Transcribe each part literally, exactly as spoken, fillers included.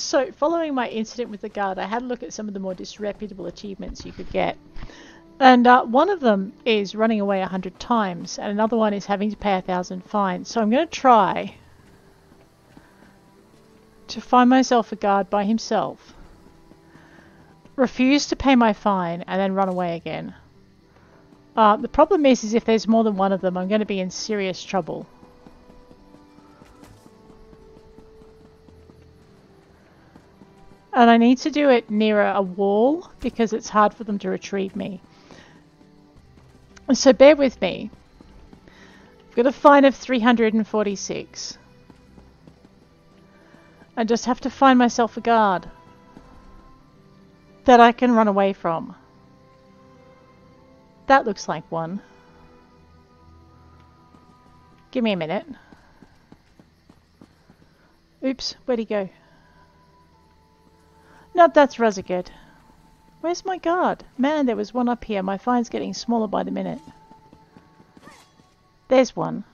So, following my incident with the guard, I had a look at some of the more disreputable achievements you could get. And uh, one of them is running away a hundred times, and another one is having to pay a thousand fines. So I'm going to try to find myself a guard by himself, refuse to pay my fine, and then run away again. Uh, the problem is, is if there's more than one of them, I'm going to be in serious trouble. And I need to do it nearer a wall because it's hard for them to retrieve me. So bear with me. I've got a fine of three hundred forty-six. I just have to find myself a guard that I can run away from. That looks like one. Give me a minute. Oops, where'd he go? No, that's Razaged. Where's my guard? Man, there was one up here. My fine's getting smaller by the minute. There's one.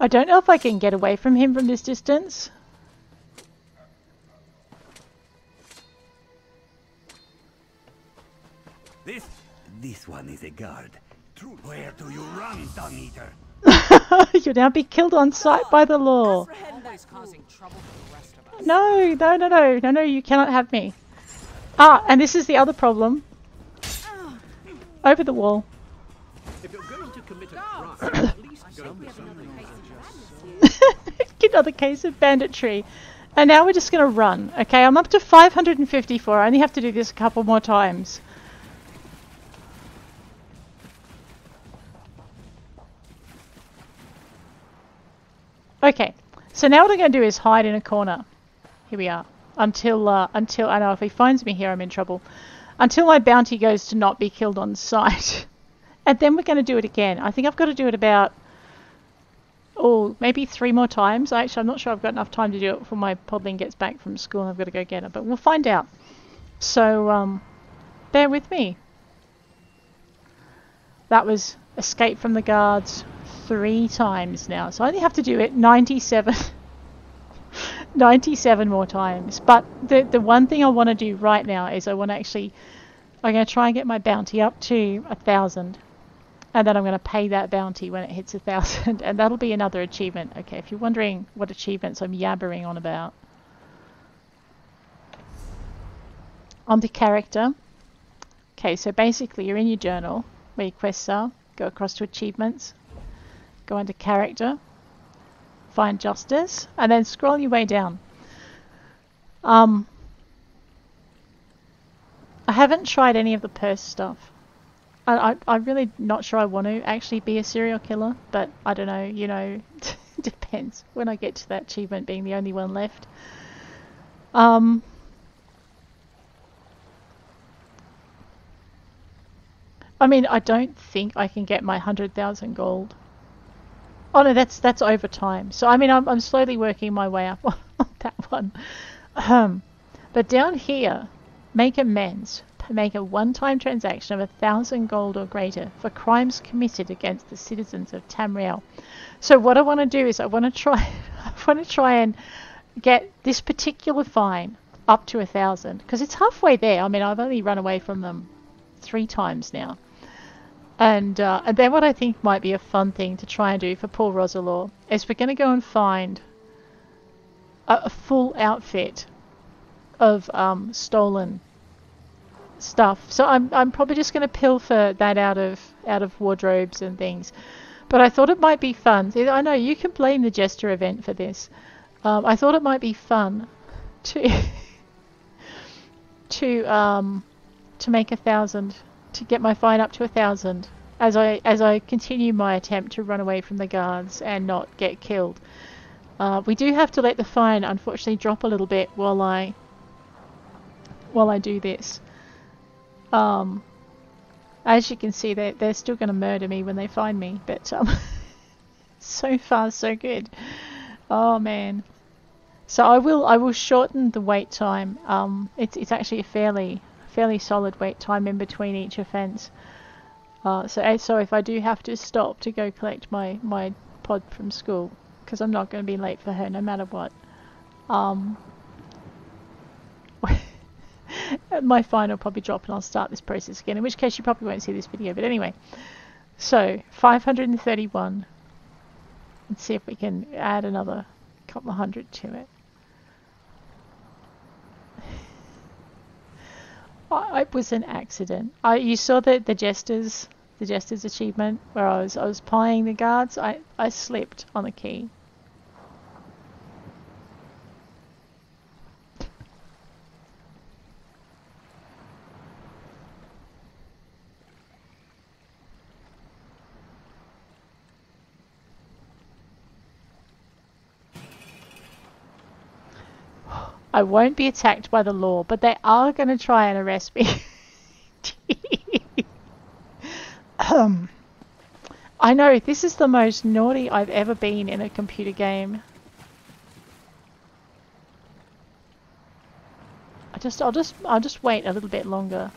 I don't know if I can get away from him from this distance. This, this one is a guard. True. Where do you run, dung eater? You'll now be killed on sight by the law. No, no, no, no, no, no, you cannot have me. Ah, and this is the other problem. Over the wall. Another case of banditry. And now we're just going to run. Okay, I'm up to five hundred fifty-four. I only have to do this a couple more times. Okay, so now what I'm going to do is hide in a corner. Here we are. Until, uh, until, I know if he finds me here, I'm in trouble. Until my bounty goes to not be killed on sight. And then we're going to do it again. I think I've got to do it about, oh, maybe three more times. Actually, I'm not sure I've got enough time to do it before my podling gets back from school and I've got to go get her. But we'll find out. So, um, bear with me. That was escape from the guards. Three times now, so I only have to do it ninety-seven ninety-seven more times. But the the one thing I want to do right now is I want to actually I'm going to try and get my bounty up to a thousand, and then I'm going to pay that bounty when it hits a thousand, and that'll be another achievement. Okay, if you're wondering what achievements I'm yabbering on about, on the character. Okay, so basically you're in your journal where your quests are, go across to achievements, go under character, find justice, and then scroll your way down. Um, I haven't tried any of the purse stuff. I, I, I'm really not sure I want to actually be a serial killer, but I don't know, you know, depends when I get to that achievement being the only one left. Um, I mean, I don't think I can get my one hundred thousand gold. Oh no, that's that's over time. So I mean, I'm I'm slowly working my way up on that one. Um, but down here, make amends, make a one-time transaction of a thousand gold or greater for crimes committed against the citizens of Tamriel. So what I want to do is I want to try, I want to try and get this particular fine up to a thousand because it's halfway there. I mean, I've only run away from them three times now. And, uh, and then what I think might be a fun thing to try and do for poor Rosalore is we're going to go and find a, a full outfit of um, stolen stuff. So I'm I'm probably just going to pilfer that out of out of wardrobes and things. But I thought it might be fun. I know you can blame the Jester event for this. Um, I thought it might be fun to to um, to make a thousand. To get my fine up to a thousand as I as I continue my attempt to run away from the guards and not get killed. Uh, we do have to let the fine unfortunately drop a little bit while I while I do this. Um, as you can see, they're, they're still going to murder me when they find me, but um, so far so good. Oh man. So I will I will shorten the wait time. Um, it's it's actually a fairly fairly solid wait time in between each offence. Uh, so, so if I do have to stop to go collect my, my pod from school, because I'm not going to be late for her no matter what. Um, my fine will probably drop and I'll start this process again, in which case you probably won't see this video, but anyway. So, five hundred thirty-one. Let's see if we can add another couple of hundred to it. I, it was an accident. I, you saw the, the Jester's the Jester's achievement where I was I was plying the guards. I, I slipped on the key. I won't be attacked by the law, but they are going to try and arrest me. um, I know, this is the most naughty I've ever been in a computer game. I just, I'll just, I'll just wait a little bit longer.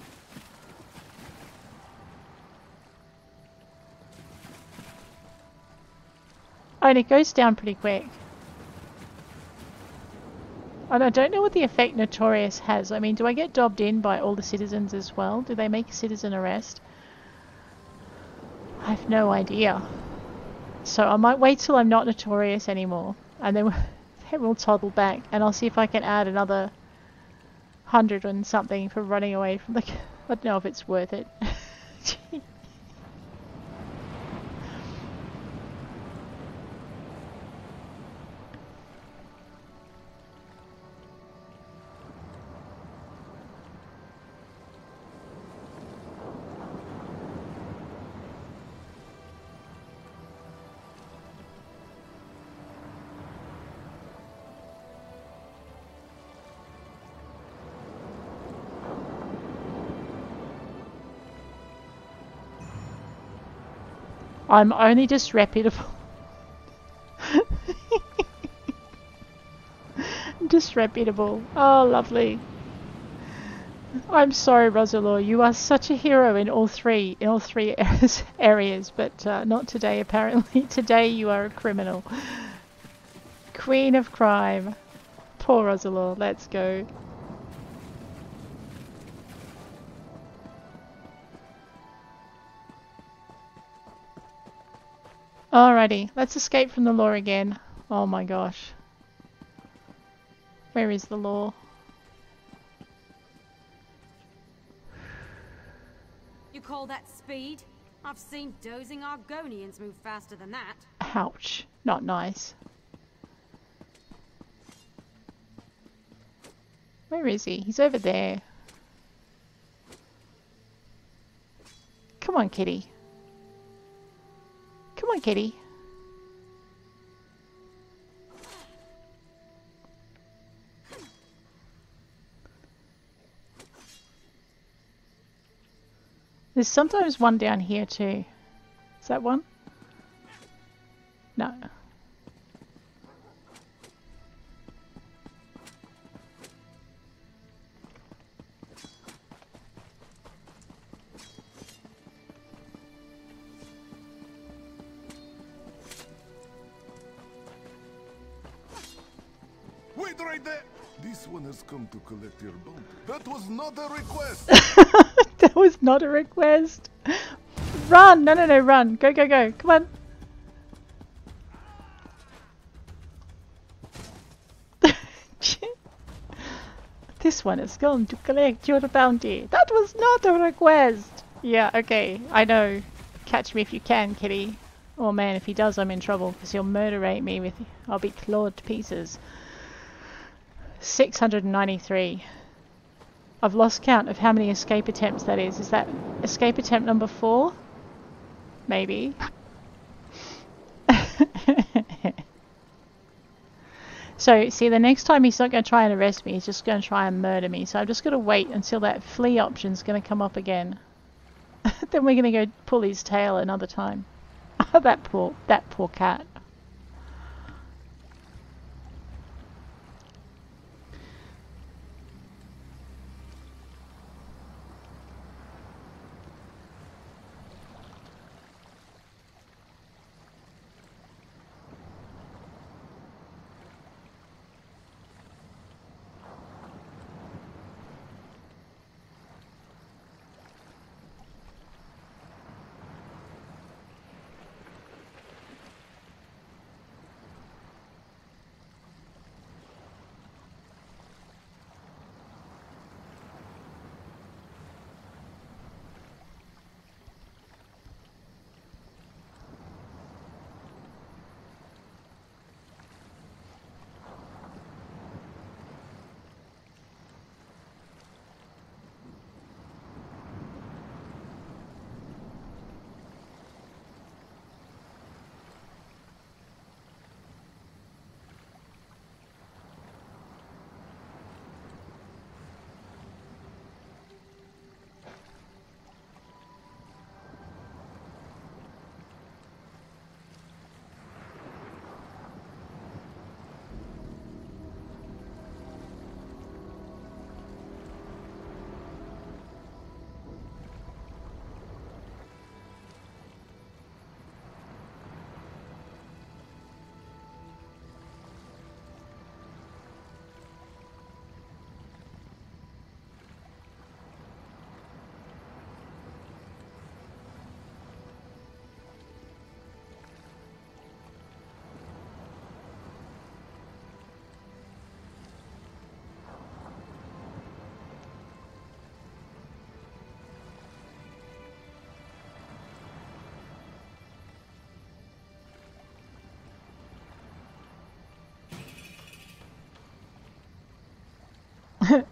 Oh, and it goes down pretty quick. And I don't know what the effect Notorious has. I mean, do I get dobbed in by all the citizens as well? Do they make a citizen arrest? I have no idea. So I might wait till I'm not Notorious anymore. And then we'll toddle back. And I'll see if I can add another hundred and something for running away from the... I don't know if it's worth it. I'm only disreputable. Disreputable. Oh, lovely. I'm sorry, Rosalore. You are such a hero in all three, in all three areas, but uh, not today, apparently. Today you are a criminal. Queen of crime. Poor Rosalore. Let's go. Alrighty, let's escape from the law again. Oh my gosh. Where is the law? You call that speed? I've seen dozing Argonians move faster than that. Ouch. Not nice. Where is he? He's over there. Come on, kitty. Come on, kitty. There's sometimes one down here too. Is that one? No. Right there. This one has come to collect your bone. That was not a request. That was not a request. Run! No, no, no, run! Go, go, go! Come on! This one has come to collect your bounty. That was not a request. Yeah, okay, I know. Catch me if you can, kitty. Oh man, if he does, I'm in trouble because he'll murderate me. With I'll be clawed to pieces. six hundred ninety-three. I've lost count of how many escape attempts that is. Is that escape attempt number four? Maybe. So, see, the next time he's not going to try and arrest me, he's just going to try and murder me. So I've just got to wait until that flee option's going to come up again. Then we're going to go pull his tail another time. Oh, that poor, that poor cat.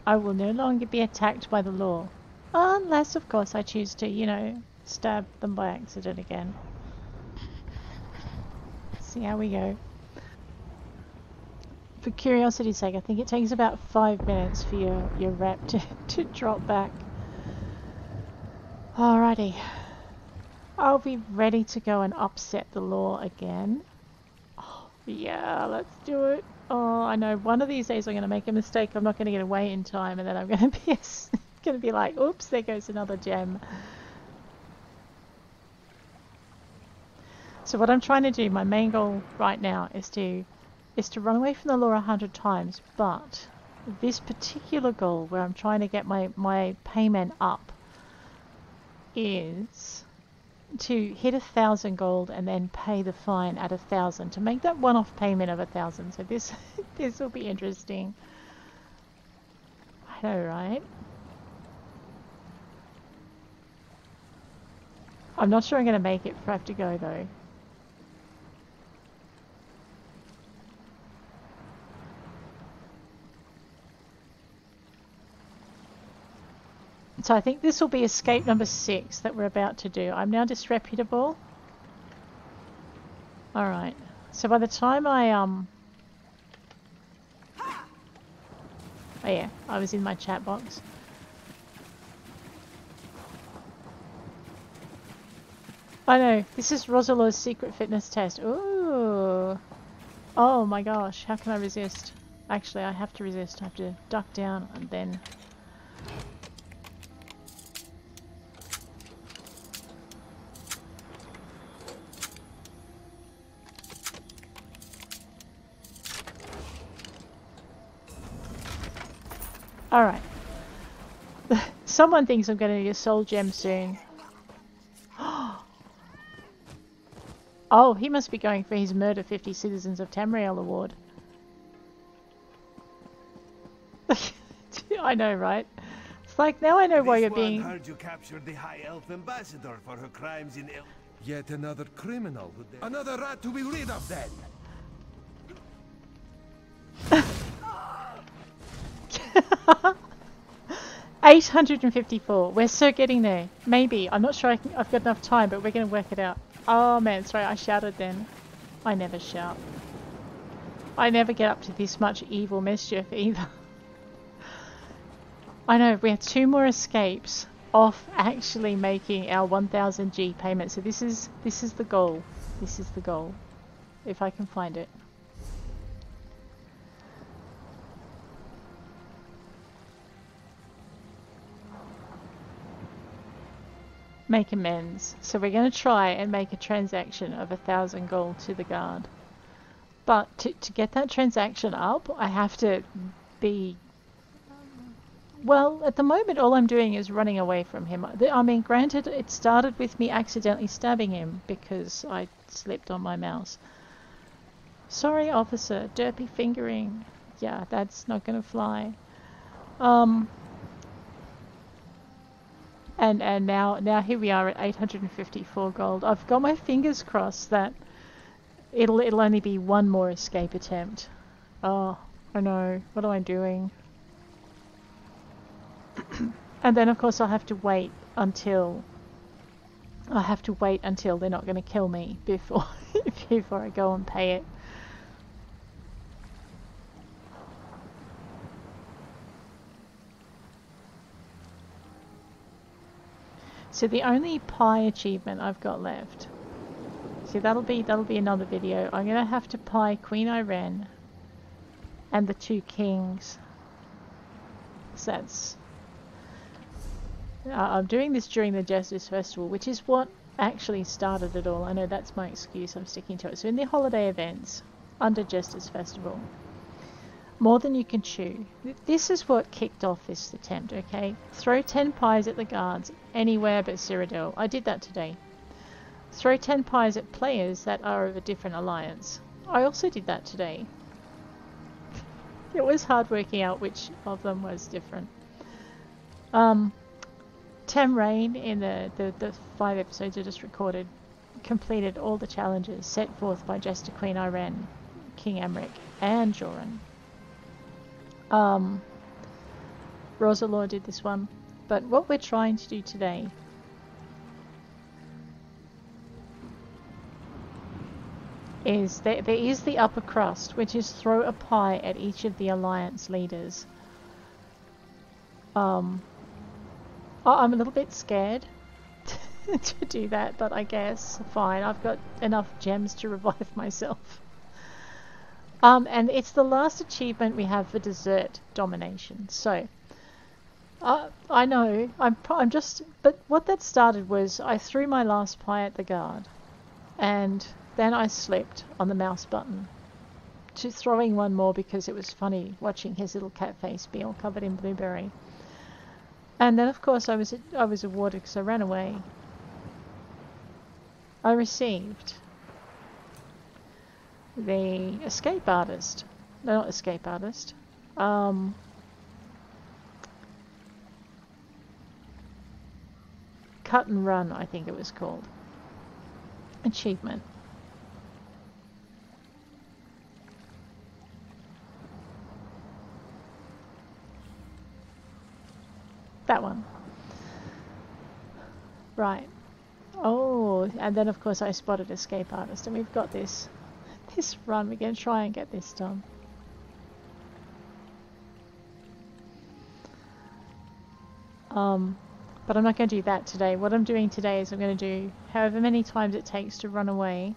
I will no longer be attacked by the law. Unless, of course, I choose to, you know, stab them by accident again. See how we go. For curiosity's sake, I think it takes about five minutes for your, your rep to, to drop back. Alrighty. I'll be ready to go and upset the law again. Oh, yeah, let's do it. Oh, I know one of these days I'm going to make a mistake. I'm not going to get away in time, and then I'm going to be going to be like, oops, there goes another gem. So what I'm trying to do, my main goal right now is to is to run away from the law a hundred times, but this particular goal where I'm trying to get my, my payment up is to hit a thousand gold and then pay the fine at a thousand to make that one-off payment of a thousand. So this this will be interesting. I know, right? I'm not sure I'm going to make it for I have to go though. So I think this will be escape number six that we're about to do. I'm now disreputable. Alright. So by the time I, um... oh yeah, I was in my chat box. I know, this is Rosalore's secret fitness test. Ooh! Oh my gosh, how can I resist? Actually, I have to resist. I have to duck down and then... Alright. Someone thinks I'm going to need a soul gem soon. Oh, he must be going for his Murder fifty Citizens of Tamriel award. I know, right? It's like, now I know this why you're being... Heard you captured the High Elf Ambassador for her crimes in El... Yet another criminal. Another rat to be rid of then! eight hundred fifty-four. We're still getting there. Maybe. I'm not sure I can, I've got enough time, but we're going to work it out. Oh man, sorry, I shouted then. I never shout. I never get up to this much evil mischief either. I know, we have two more escapes off actually making our one thousand G payment. So this is, this is the goal. This is the goal. If I can find it. Make amends. So we're going to try and make a transaction of a thousand gold to the guard. But to, to get that transaction up, I have to be... Well, at the moment all I'm doing is running away from him. I mean, granted, it started with me accidentally stabbing him because I slipped on my mouse. Sorry, officer. Derpy fingering. Yeah, that's not going to fly. Um... And and now now here we are at eight hundred fifty-four gold. I've got my fingers crossed that it'll it'll only be one more escape attempt. Oh, I know. What am I doing? And then of course I'll have to wait until I have to wait until they're not going to kill me before before I go and pay it. So the only pie achievement I've got left. So that'll be that'll be another video. I'm gonna have to pie Queen Ayrenn and the two kings. So that's uh, I'm doing this during the Justice Festival, which is what actually started it all. I know that's my excuse. I'm sticking to it. So in the holiday events under Justice Festival, more than you can chew. This is what kicked off this attempt, okay? Throw ten pies at the guards anywhere but Cyrodiil. I did that today. Throw ten pies at players that are of a different alliance. I also did that today. It was hard working out which of them was different. Um, Tamriel, in the, the, the five episodes I just recorded, completed all the challenges set forth by Jester Queen Ayrenn, King Amrik, and Joran. Um, Rosalore did this one, but what we're trying to do today is that there is the upper crust, which is throw a pie at each of the Alliance leaders. Um, I'm a little bit scared to do that, but I guess, fine, I've got enough gems to revive myself. Um, and it's the last achievement we have for dessert domination. So, uh, I know, I'm, I'm just, but what that started was I threw my last pie at the guard, and then I slipped on the mouse button to throwing one more because it was funny watching his little cat face be all covered in blueberry. And then, of course, I was I was awarded because I ran away. I received the escape artist. No, not escape artist. Um, cut and run, I think it was called. Achievement. That one. Right. Oh, and then of course I spotted escape artist, and we've got this this run. We're going to try and get this done. Um, but I'm not going to do that today. What I'm doing today is I'm going to do however many times it takes to run away,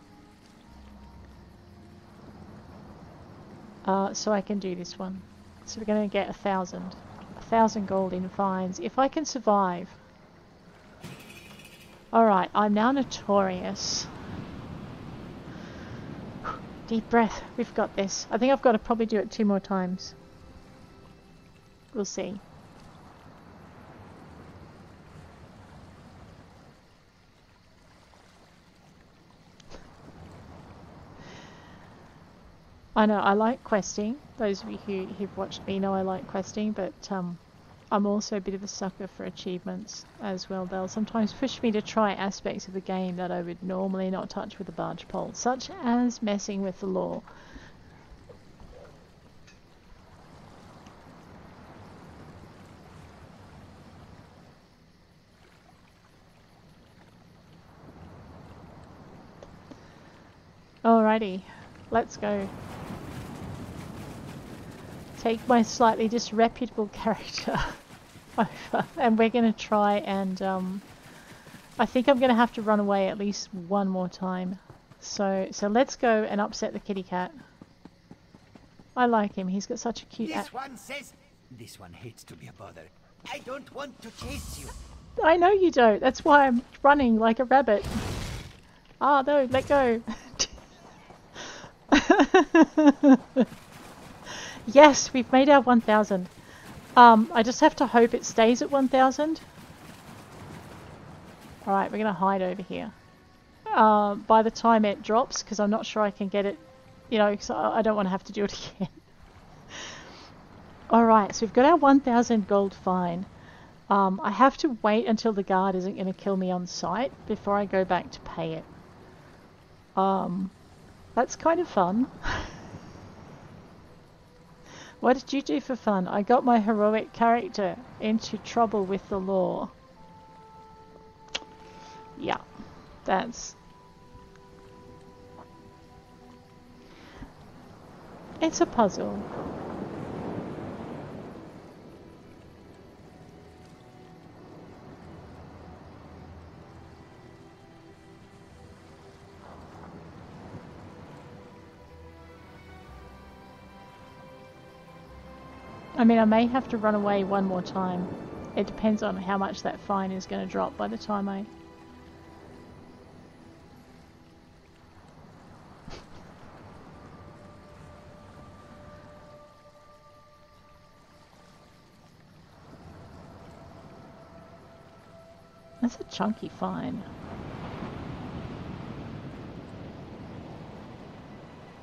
uh, so I can do this one. So we're going to get a thousand. thousand gold in fines if I can survive. Alright, I'm now notorious. Deep breath, we've got this. I think I've got to probably do it two more times. We'll see. I know, I like questing. Those of you who, who've watched me know I like questing, but um, I'm also a bit of a sucker for achievements as well. They'll sometimes push me to try aspects of the game that I would normally not touch with a barge pole, such as messing with the lore. Alrighty, let's go. Take my slightly disreputable character over, and we're going to try and, um, I think I'm going to have to run away at least one more time. So, so let's go and upset the kitty cat. I like him. He's got such a cute... This one says, this one hates to be a bother. I don't want to chase you. I know you don't. That's why I'm running like a rabbit. Ah, no, let go. Yes, we've made our one thousand. Um, I just have to hope it stays at one thousand. Alright, we're going to hide over here. Uh, by the time it drops, because I'm not sure I can get it, you know, because I don't want to have to do it again. Alright, so we've got our one thousand gold fine. Um, I have to wait until the guard isn't going to kill me on sight before I go back to pay it. Um, that's kind of fun. What did you do for fun? I got my heroic character into trouble with the law. Yeah, that's... It's a puzzle. I mean, I may have to run away one more time. It depends on how much that fine is going to drop by the time I... That's a chunky fine.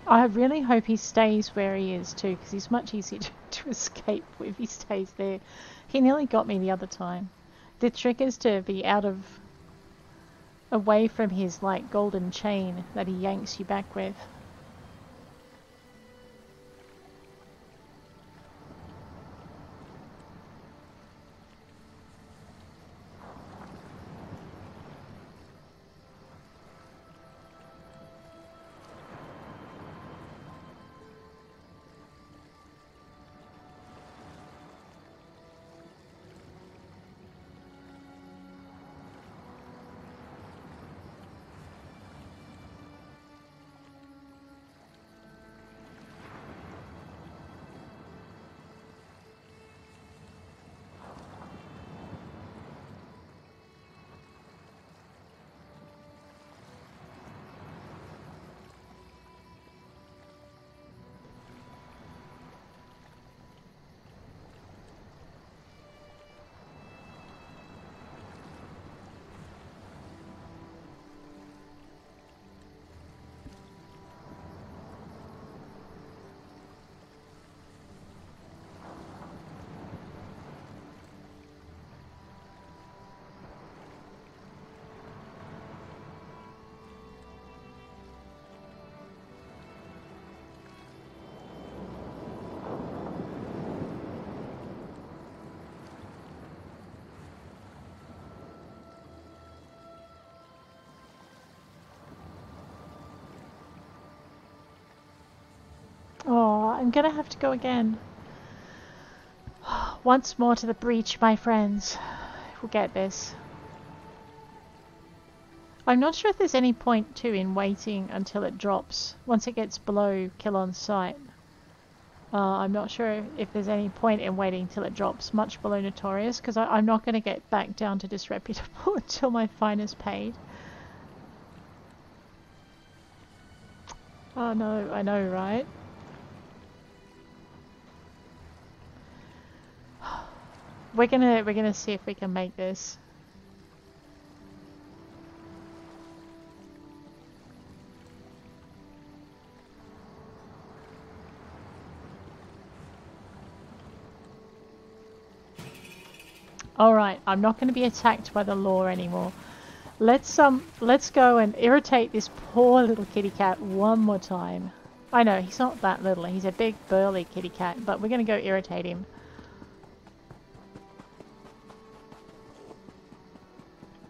I really hope he stays where he is too, because he's much easier to... to escape if he stays there. He nearly got me the other time. The trick is to be out of away from his like golden chain that he yanks you back with. I'm gonna have to go again. Once more to the breach, my friends. We'll get this. I'm not sure if there's any point, too, in waiting until it drops. Once it gets below kill on sight. Uh, I'm not sure if there's any point in waiting till it drops much below Notorious, because I'm not going to get back down to Disreputable until my fine is paid. Oh no, I know, right? We're gonna we're gonna see if we can make this. All right, I'm not going to be attacked by the law anymore. Let's um let's go and irritate this poor little kitty cat one more time. I know he's not that little. He's a big burly kitty cat, but we're going to go irritate him.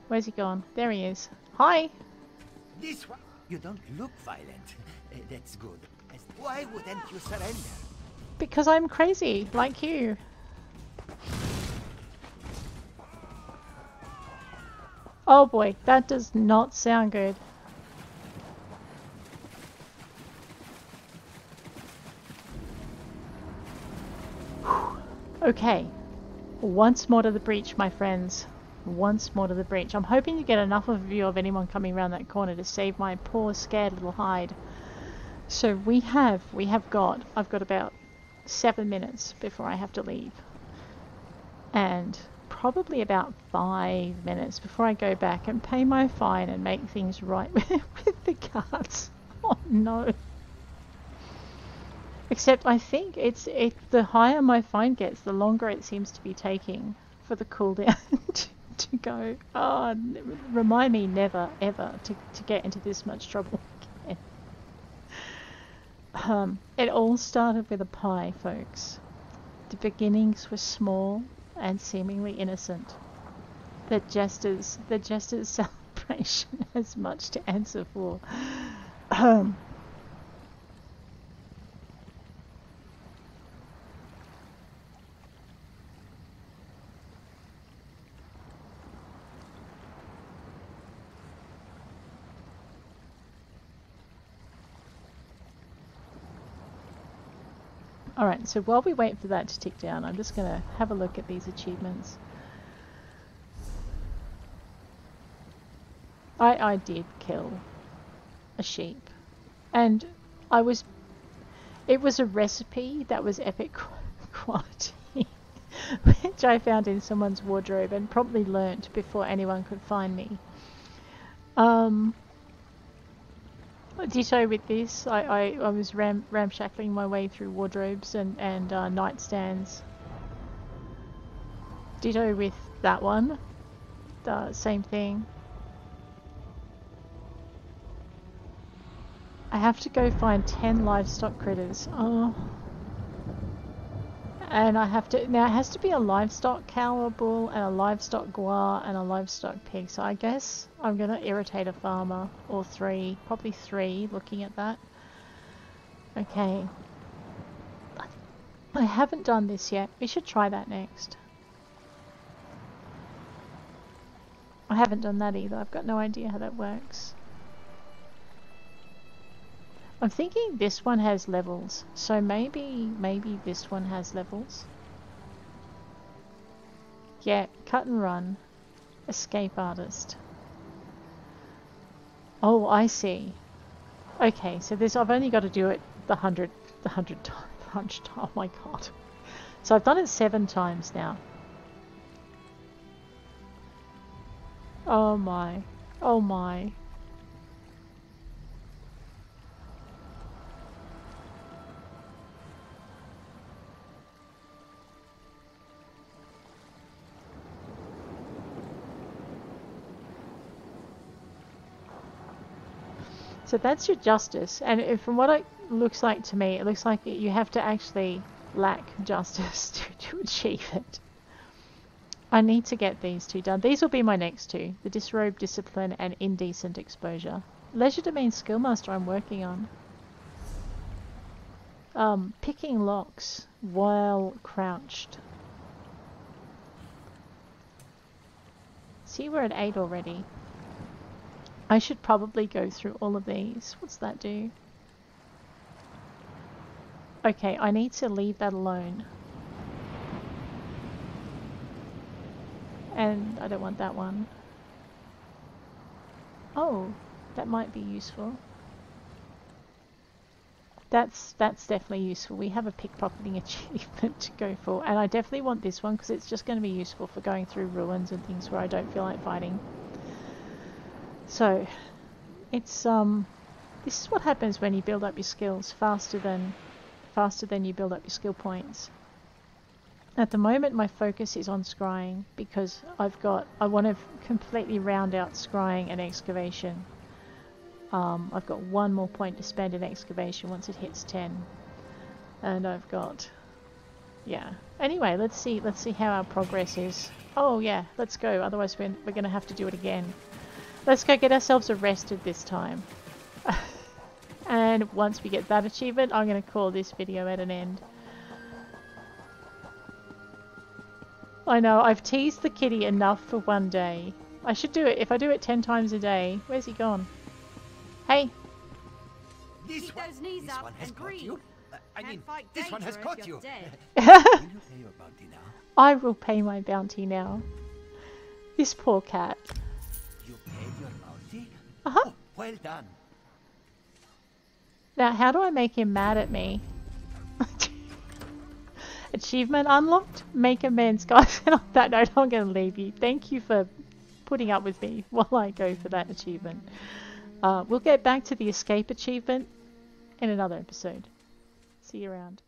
Where's he gone? There he is. Hi. This one, you don't look violent. That's good. Why wouldn't you surrender? Because I'm crazy, like you. Oh boy, that does not sound good. Whew. Okay. Once more to the breach, my friends. Once more to the breach. I'm hoping to get enough of a view of anyone coming around that corner to save my poor scared little hide. So we have, we have got, I've got about seven minutes before I have to leave. And probably about five minutes before I go back and pay my fine and make things right with, with the guards. Oh no. Except I think it's it, the higher my fine gets, the longer it seems to be taking for the cooldown to, to go. Oh, remind me never ever to, to get into this much trouble again. Um, it all started with a pie, folks. The beginnings were small and seemingly innocent. The jester's, the jester's celebration has much to answer for. Um, Alright, so while we wait for that to tick down, I'm just going to have a look at these achievements. I, I did kill a sheep. And I was... It was a recipe that was epic quality, which I found in someone's wardrobe and probably learnt before anyone could find me. Um... Ditto with this, I, I, I was ram, ramshackling my way through wardrobes and, and uh, nightstands. Ditto with that one, the same thing. I have to go find ten livestock critters. Oh. And I have to, now it has to be a livestock cow or bull and a livestock guar and a livestock pig. So I guess I'm going to irritate a farmer or three, probably three looking at that. Okay. I haven't done this yet. We should try that next. I haven't done that either. I've got no idea how that works. I'm thinking this one has levels, so maybe, maybe this one has levels. Yeah, cut and run. Escape artist. Oh, I see. Okay, so this, I've only got to do it the hundred, the hundred times, the hundred times, oh my god. So I've done it seven times now. Oh my, oh my. So that's your justice, and from what it looks like to me, it looks like you have to actually lack justice to, to achieve it. I need to get these two done. These will be my next two, the disrobe discipline and indecent exposure. Leisure domain skill master I'm working on. um, picking locks while crouched. See, we're at eight already. I should probably go through all of these. What's that do? Okay, I need to leave that alone. And I don't want that one. Oh, that might be useful. That's that's definitely useful. We have a pickpocketing achievement to go for, and I definitely want this one because it's just going to be useful for going through ruins and things where I don't feel like fighting. So, it's um, this is what happens when you build up your skills faster than faster than you build up your skill points. At the moment, my focus is on scrying because I've got I want to completely round out scrying and excavation. Um, I've got one more point to spend in excavation once it hits ten, and I've got, yeah. Anyway, let's see. Let's see how our progress is. Oh yeah, let's go. Otherwise, we're we're gonna have to do it again. Let's go get ourselves arrested this time. And once we get that achievement, I'm gonna call this video at an end. I know I've teased the kitty enough for one day. I should do it if I do it ten times a day. Where's he gone? Hey! This Keep one, those knees this up one has and caught you. Uh, I mean, this one has caught you. Will you pay your bounty now? I will pay my bounty now. This poor cat. You paid your bounty? Uh-huh. Oh, well done. Now, how do I make him mad at me? Achievement unlocked. Make amends, guys. And on that note, I'm going to leave you. Thank you for putting up with me while I go for that achievement. Uh, we'll get back to the escape achievement in another episode. See you around.